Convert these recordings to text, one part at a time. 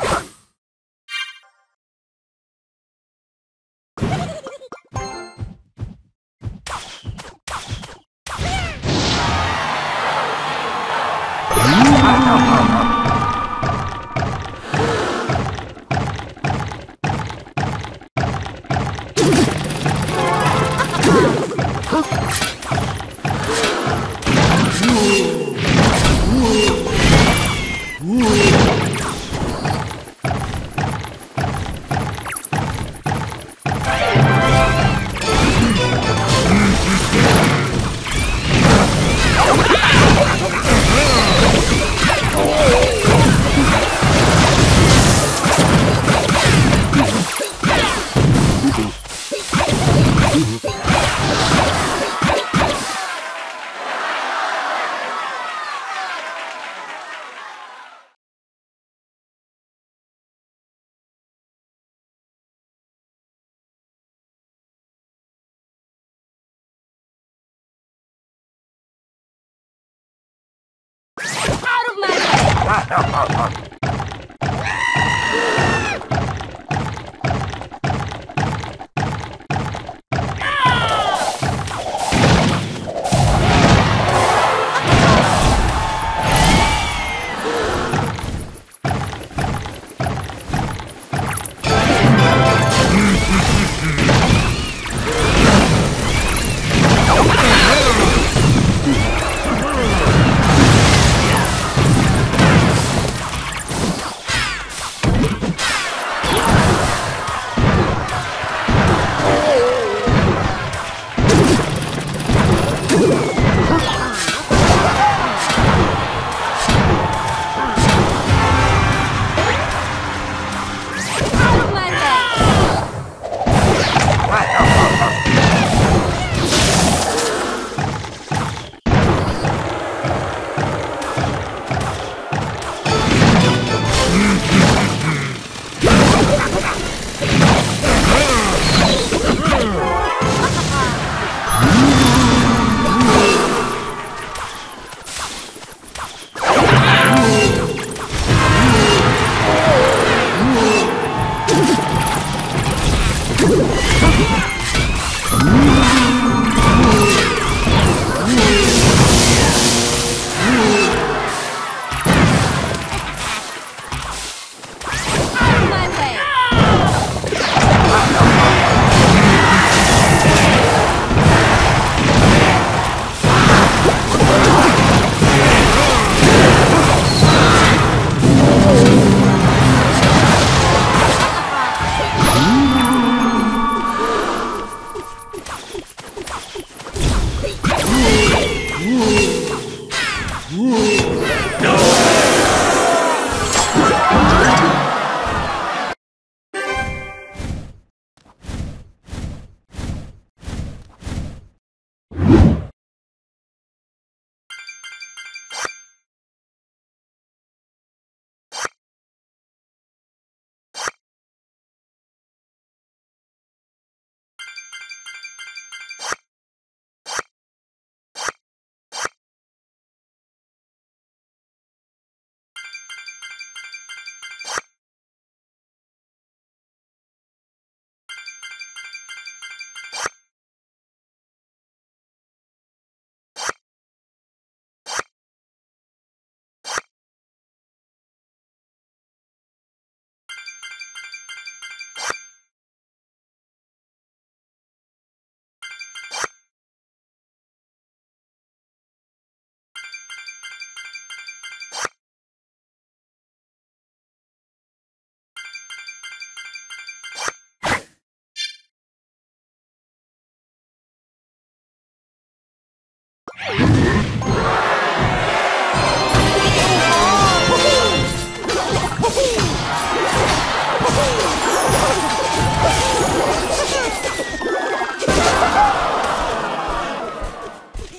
Woo!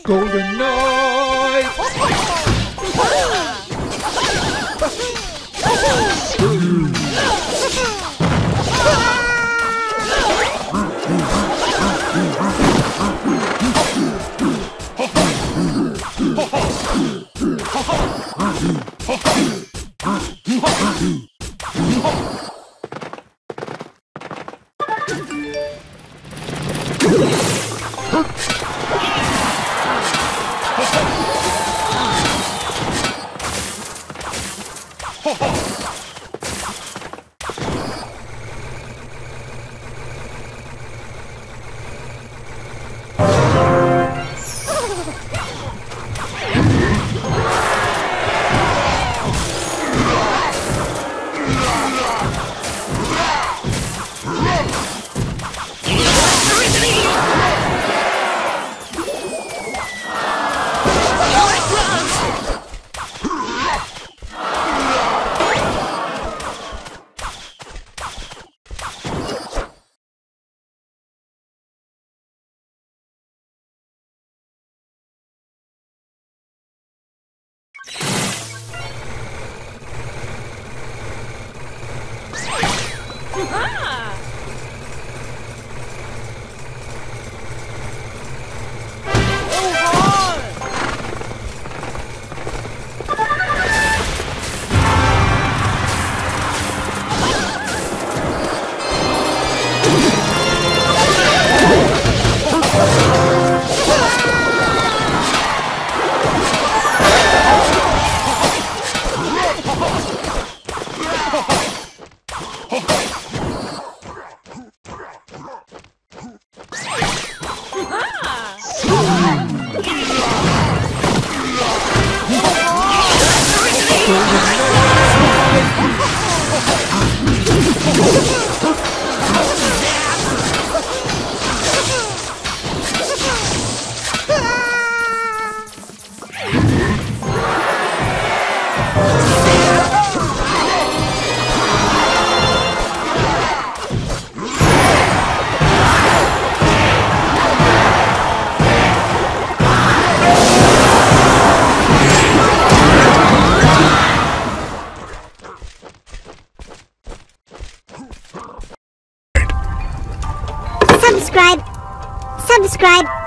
Golden Subscribe.